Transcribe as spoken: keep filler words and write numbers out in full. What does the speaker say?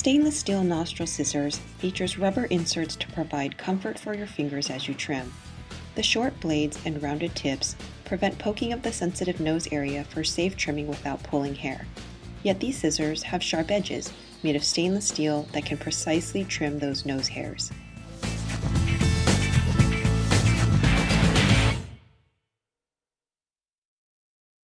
Stainless steel nostril scissors features rubber inserts to provide comfort for your fingers as you trim. The short blades and rounded tips prevent poking of the sensitive nose area for safe trimming without pulling hair. Yet these scissors have sharp edges made of stainless steel that can precisely trim those nose hairs.